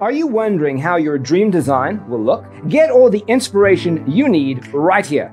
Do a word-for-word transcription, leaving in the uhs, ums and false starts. Are you wondering how your dream design will look? Get all the inspiration you need right here.